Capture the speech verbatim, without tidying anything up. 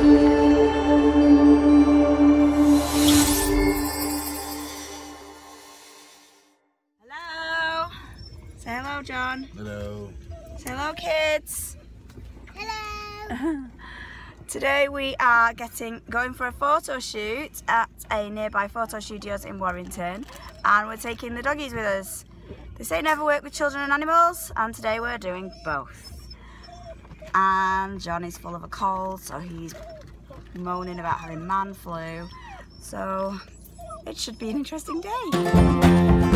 Hello. Say hello, John. Hello. Say hello, kids. Hello. Today we are getting going for a photo shoot at a nearby photo studios in Warrington, and we're taking the doggies with us. They say never work with children and animals, and today we're doing both. And John is full of a cold, so he's moaning about having man flu. So it should be an interesting day.